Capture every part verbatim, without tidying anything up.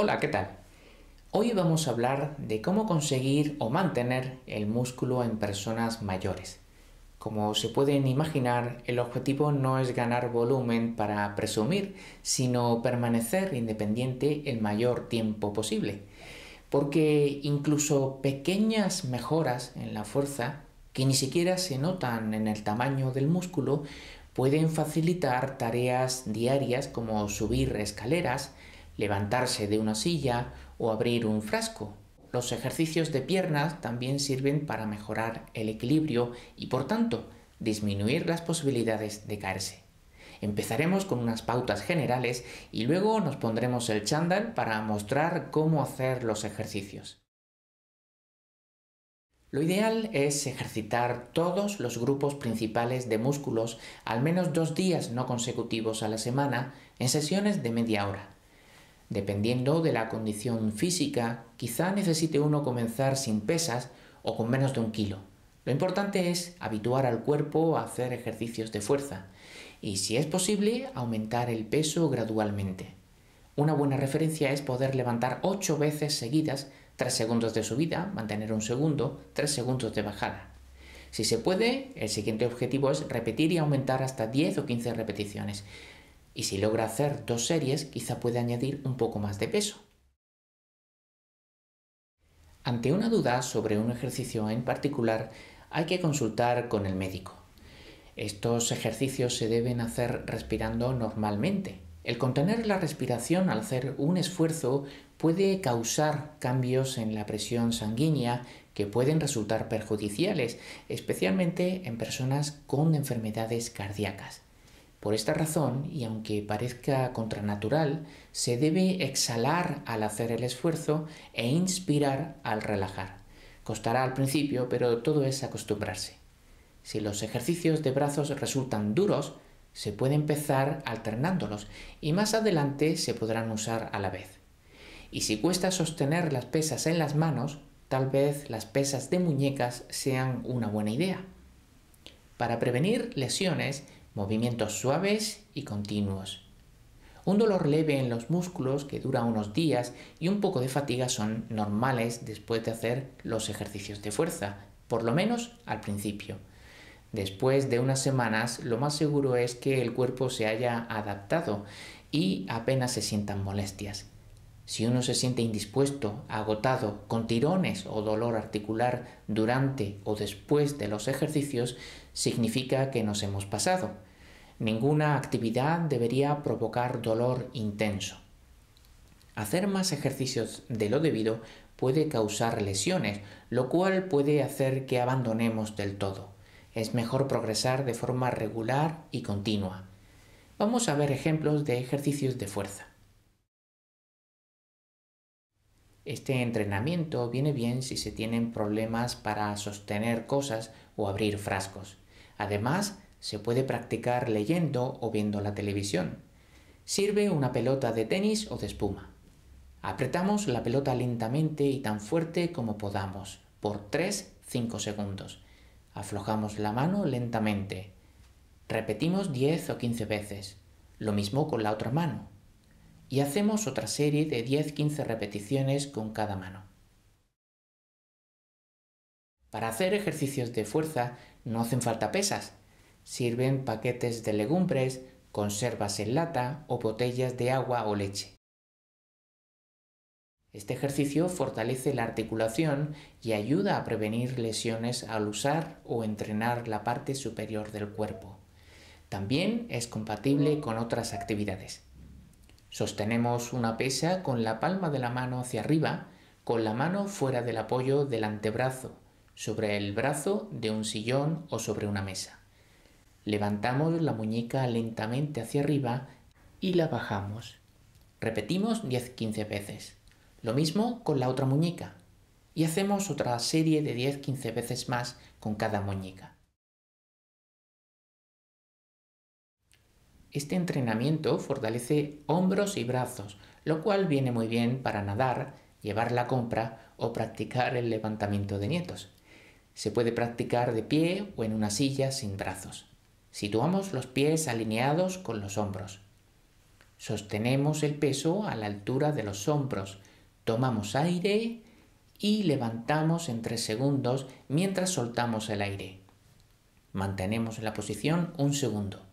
Hola, ¿qué tal? Hoy vamos a hablar de cómo conseguir o mantener el músculo en personas mayores. Como se pueden imaginar, el objetivo no es ganar volumen para presumir, sino permanecer independiente el mayor tiempo posible. Porque incluso pequeñas mejoras en la fuerza, que ni siquiera se notan en el tamaño del músculo, pueden facilitar tareas diarias como subir escaleras, levantarse de una silla o abrir un frasco. Los ejercicios de piernas también sirven para mejorar el equilibrio y, por tanto, disminuir las posibilidades de caerse. Empezaremos con unas pautas generales y luego nos pondremos el chándal para mostrar cómo hacer los ejercicios. Lo ideal es ejercitar todos los grupos principales de músculos al menos dos días no consecutivos a la semana en sesiones de media hora. Dependiendo de la condición física, quizá necesite uno comenzar sin pesas o con menos de un kilo. Lo importante es habituar al cuerpo a hacer ejercicios de fuerza y, si es posible, aumentar el peso gradualmente. Una buena referencia es poder levantar ocho veces seguidas, tres segundos de subida, mantener un segundo, tres segundos de bajada. Si se puede, el siguiente objetivo es repetir y aumentar hasta diez o quince repeticiones. Y si logra hacer dos series, quizá pueda añadir un poco más de peso. Ante una duda sobre un ejercicio en particular, hay que consultar con el médico. Estos ejercicios se deben hacer respirando normalmente. El contener la respiración al hacer un esfuerzo puede causar cambios en la presión sanguínea que pueden resultar perjudiciales, especialmente en personas con enfermedades cardíacas. Por esta razón, y aunque parezca contranatural, se debe exhalar al hacer el esfuerzo e inspirar al relajar. Costará al principio, pero todo es acostumbrarse. Si los ejercicios de brazos resultan duros, se puede empezar alternándolos y más adelante se podrán usar a la vez. Y si cuesta sostener las pesas en las manos, tal vez las pesas de muñecas sean una buena idea. Para prevenir lesiones, movimientos suaves y continuos. Un dolor leve en los músculos que dura unos días y un poco de fatiga son normales después de hacer los ejercicios de fuerza, por lo menos al principio. Después de unas semanas, lo más seguro es que el cuerpo se haya adaptado y apenas se sientan molestias. Si uno se siente indispuesto, agotado, con tirones o dolor articular durante o después de los ejercicios, significa que nos hemos pasado. Ninguna actividad debería provocar dolor intenso. Hacer más ejercicios de lo debido puede causar lesiones, lo cual puede hacer que abandonemos del todo. Es mejor progresar de forma regular y continua. Vamos a ver ejemplos de ejercicios de fuerza. Este entrenamiento viene bien si se tienen problemas para sostener cosas o abrir frascos. Además, se puede practicar leyendo o viendo la televisión. Sirve una pelota de tenis o de espuma. Apretamos la pelota lentamente y tan fuerte como podamos, por tres a cinco segundos. Aflojamos la mano lentamente. Repetimos diez o quince veces. Lo mismo con la otra mano. Y hacemos otra serie de diez a quince repeticiones con cada mano. Para hacer ejercicios de fuerza no hacen falta pesas. Sirven paquetes de legumbres, conservas en lata o botellas de agua o leche. Este ejercicio fortalece la articulación y ayuda a prevenir lesiones al usar o entrenar la parte superior del cuerpo. También es compatible con otras actividades. Sostenemos una pesa con la palma de la mano hacia arriba, con la mano fuera del apoyo del antebrazo, sobre el brazo de un sillón o sobre una mesa. Levantamos la muñeca lentamente hacia arriba y la bajamos. Repetimos diez a quince veces. Lo mismo con la otra muñeca. Y hacemos otra serie de diez a quince veces más con cada muñeca. Este entrenamiento fortalece hombros y brazos, lo cual viene muy bien para nadar, llevar la compra o practicar el levantamiento de nietos. Se puede practicar de pie o en una silla sin brazos. Situamos los pies alineados con los hombros. Sostenemos el peso a la altura de los hombros, tomamos aire y levantamos en tres segundos mientras soltamos el aire. Mantenemos la posición un segundo.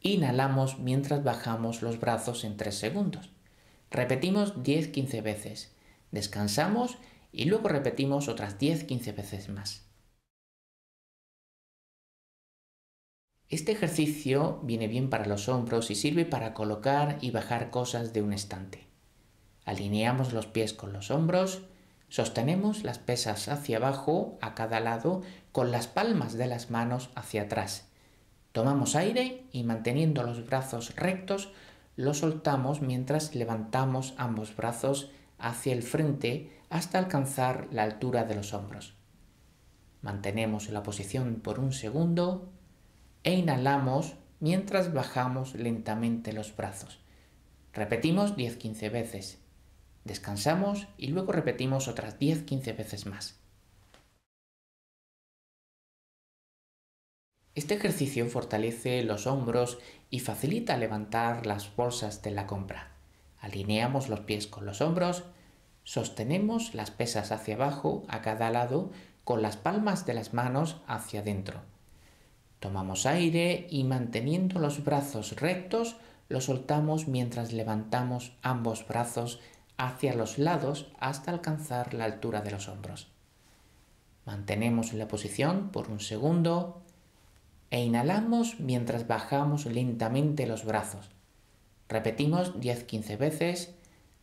Inhalamos mientras bajamos los brazos en tres segundos. Repetimos diez a quince veces. Descansamos y luego repetimos otras diez a quince veces más. Este ejercicio viene bien para los hombros y sirve para colocar y bajar cosas de un estante. Alineamos los pies con los hombros, sostenemos las pesas hacia abajo a cada lado con las palmas de las manos hacia atrás. Tomamos aire y manteniendo los brazos rectos los soltamos mientras levantamos ambos brazos hacia el frente hasta alcanzar la altura de los hombros. Mantenemos la posición por un segundo e inhalamos mientras bajamos lentamente los brazos. Repetimos diez a quince veces. Descansamos y luego repetimos otras diez a quince veces más. Este ejercicio fortalece los hombros y facilita levantar las bolsas de la compra. Alineamos los pies con los hombros, sostenemos las pesas hacia abajo a cada lado con las palmas de las manos hacia adentro. Tomamos aire y manteniendo los brazos rectos, los soltamos mientras levantamos ambos brazos hacia los lados hasta alcanzar la altura de los hombros. Mantenemos la posición por un segundo e inhalamos mientras bajamos lentamente los brazos. Repetimos diez a quince veces,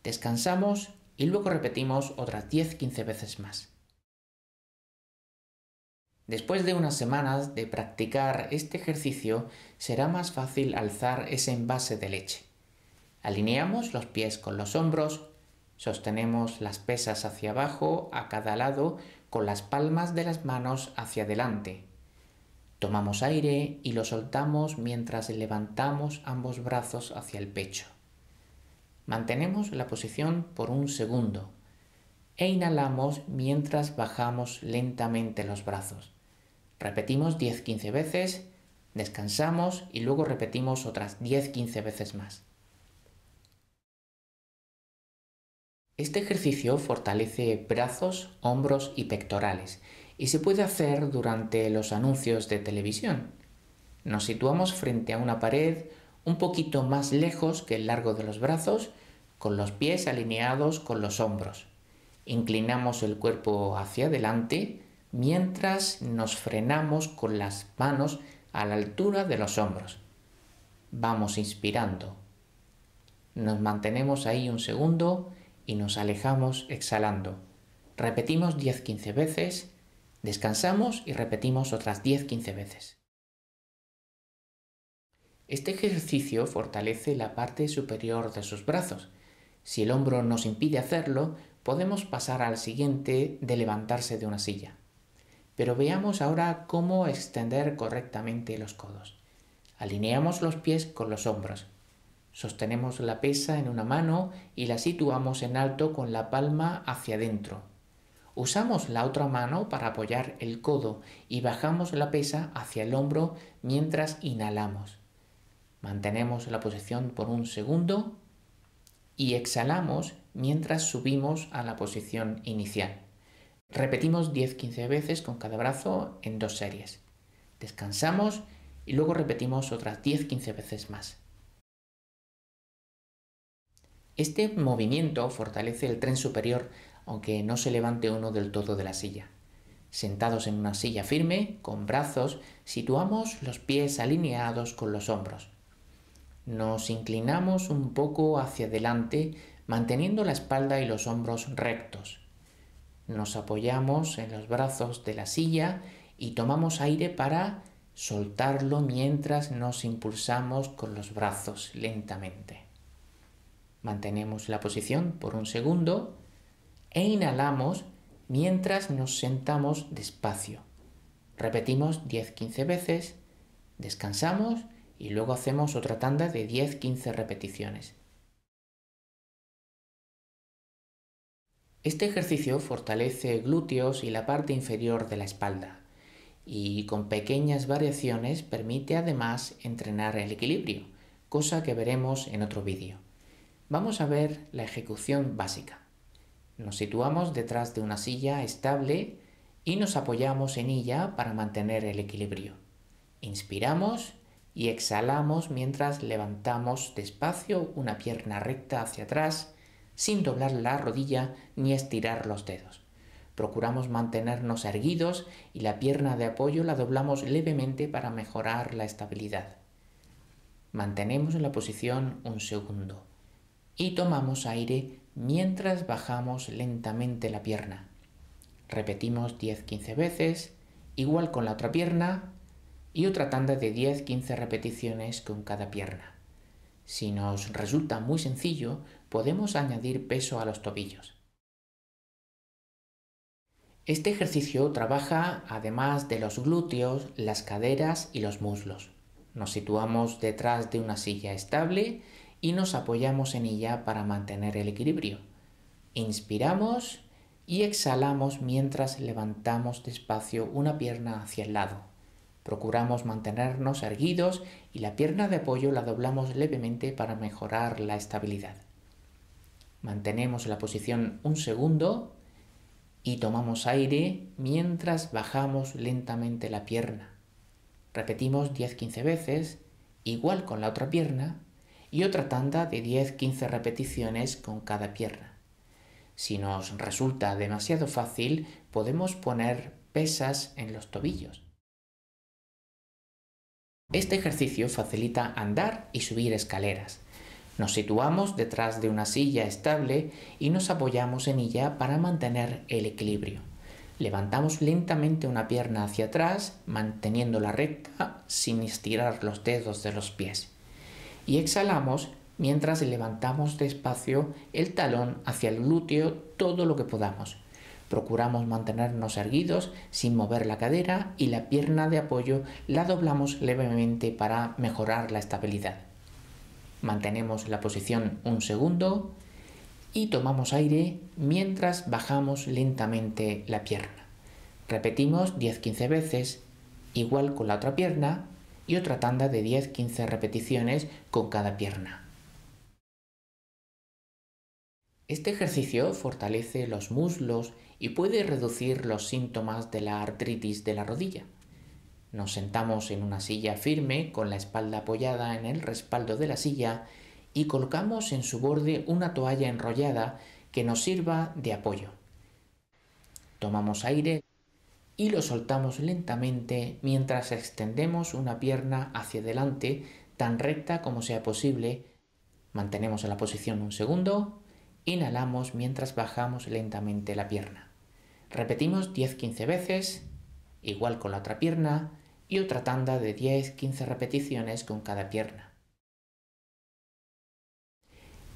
descansamos y luego repetimos otras diez a quince veces más. Después de unas semanas de practicar este ejercicio, será más fácil alzar ese envase de leche. Alineamos los pies con los hombros, sostenemos las pesas hacia abajo a cada lado con las palmas de las manos hacia adelante. Tomamos aire y lo soltamos mientras levantamos ambos brazos hacia el pecho. Mantenemos la posición por un segundo e inhalamos mientras bajamos lentamente los brazos. Repetimos diez a quince veces, descansamos y luego repetimos otras diez a quince veces más. Este ejercicio fortalece brazos, hombros y pectorales y se puede hacer durante los anuncios de televisión. Nos situamos frente a una pared un poquito más lejos que el largo de los brazos, con los pies alineados con los hombros. Inclinamos el cuerpo hacia adelante mientras nos frenamos con las manos a la altura de los hombros. Vamos inspirando. Nos mantenemos ahí un segundo y nos alejamos exhalando. Repetimos diez a quince veces, descansamos y repetimos otras diez a quince veces. Este ejercicio fortalece la parte superior de sus brazos. Si el hombro nos impide hacerlo, podemos pasar al siguiente de levantarse de una silla. Pero veamos ahora cómo extender correctamente los codos. Alineamos los pies con los hombros. Sostenemos la pesa en una mano y la situamos en alto con la palma hacia adentro. Usamos la otra mano para apoyar el codo y bajamos la pesa hacia el hombro mientras inhalamos. Mantenemos la posición por un segundo y exhalamos mientras subimos a la posición inicial. Repetimos diez a quince veces con cada brazo en dos series. Descansamos y luego repetimos otras diez a quince veces más. Este movimiento fortalece el tren superior aunque no se levante uno del todo de la silla. Sentados en una silla firme, con brazos, situamos los pies alineados con los hombros. Nos inclinamos un poco hacia adelante manteniendo la espalda y los hombros rectos. Nos apoyamos en los brazos de la silla y tomamos aire para soltarlo mientras nos impulsamos con los brazos lentamente. Mantenemos la posición por un segundo e inhalamos mientras nos sentamos despacio. Repetimos diez a quince veces, descansamos y luego hacemos otra tanda de diez a quince repeticiones. Este ejercicio fortalece glúteos y la parte inferior de la espalda y con pequeñas variaciones permite además entrenar el equilibrio, cosa que veremos en otro vídeo. Vamos a ver la ejecución básica. Nos situamos detrás de una silla estable y nos apoyamos en ella para mantener el equilibrio. Inspiramos y exhalamos mientras levantamos despacio una pierna recta hacia atrás, sin doblar la rodilla ni estirar los dedos. Procuramos mantenernos erguidos y la pierna de apoyo la doblamos levemente para mejorar la estabilidad. Mantenemos la posición un segundo y tomamos aire mientras bajamos lentamente la pierna. Repetimos diez a quince veces, igual con la otra pierna, y otra tanda de diez a quince repeticiones con cada pierna. Si nos resulta muy sencillo, podemos añadir peso a los tobillos. Este ejercicio trabaja, además de los glúteos, las caderas y los muslos. Nos situamos detrás de una silla estable y nos apoyamos en ella para mantener el equilibrio. Inspiramos y exhalamos mientras levantamos despacio una pierna hacia el lado. Procuramos mantenernos erguidos y la pierna de apoyo la doblamos levemente para mejorar la estabilidad. Mantenemos la posición un segundo y tomamos aire mientras bajamos lentamente la pierna. Repetimos diez a quince veces, igual con la otra pierna, y otra tanda de diez a quince repeticiones con cada pierna. Si nos resulta demasiado fácil, podemos poner pesas en los tobillos. Este ejercicio facilita andar y subir escaleras. Nos situamos detrás de una silla estable y nos apoyamos en ella para mantener el equilibrio. Levantamos lentamente una pierna hacia atrás, manteniéndola recta sin estirar los dedos de los pies. Y exhalamos mientras levantamos despacio el talón hacia el glúteo todo lo que podamos. Procuramos mantenernos erguidos sin mover la cadera y la pierna de apoyo la doblamos levemente para mejorar la estabilidad. Mantenemos la posición un segundo y tomamos aire mientras bajamos lentamente la pierna. Repetimos diez a quince veces, igual con la otra pierna, y otra tanda de diez a quince repeticiones con cada pierna. Este ejercicio fortalece los muslos y puede reducir los síntomas de la artritis de la rodilla. Nos sentamos en una silla firme con la espalda apoyada en el respaldo de la silla y colocamos en su borde una toalla enrollada que nos sirva de apoyo. Tomamos aire y lo soltamos lentamente mientras extendemos una pierna hacia adelante tan recta como sea posible. Mantenemos la posición un segundo. Inhalamos mientras bajamos lentamente la pierna. Repetimos diez a quince veces, igual con la otra pierna, y otra tanda de diez a quince repeticiones con cada pierna.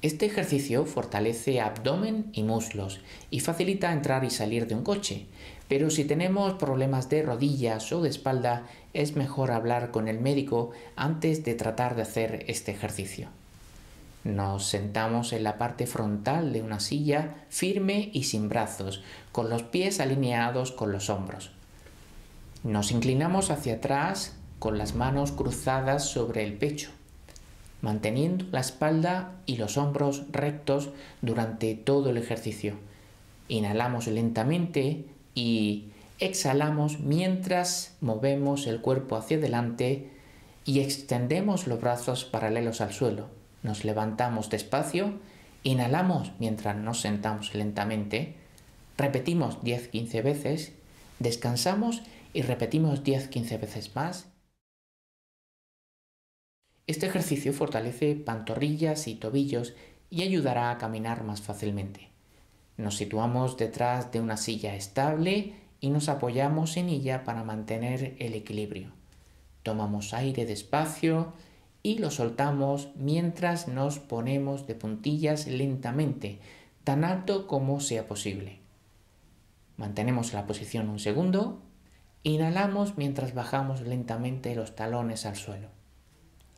Este ejercicio fortalece abdomen y muslos y facilita entrar y salir de un coche, pero si tenemos problemas de rodillas o de espalda, es mejor hablar con el médico antes de tratar de hacer este ejercicio. Nos sentamos en la parte frontal de una silla firme y sin brazos, con los pies alineados con los hombros. Nos inclinamos hacia atrás con las manos cruzadas sobre el pecho, manteniendo la espalda y los hombros rectos durante todo el ejercicio. Inhalamos lentamente y exhalamos mientras movemos el cuerpo hacia adelante y extendemos los brazos paralelos al suelo. Nos levantamos despacio, inhalamos mientras nos sentamos lentamente, repetimos diez a quince veces, descansamos y repetimos diez a quince veces más. Este ejercicio fortalece pantorrillas y tobillos y ayudará a caminar más fácilmente. Nos situamos detrás de una silla estable y nos apoyamos en ella para mantener el equilibrio. Tomamos aire despacio y lo soltamos mientras nos ponemos de puntillas lentamente, tan alto como sea posible. Mantenemos la posición un segundo, inhalamos mientras bajamos lentamente los talones al suelo.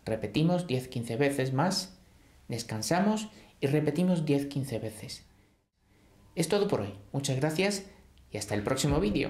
Repetimos diez a quince veces más, descansamos y repetimos diez a quince veces. Es todo por hoy, muchas gracias y hasta el próximo vídeo.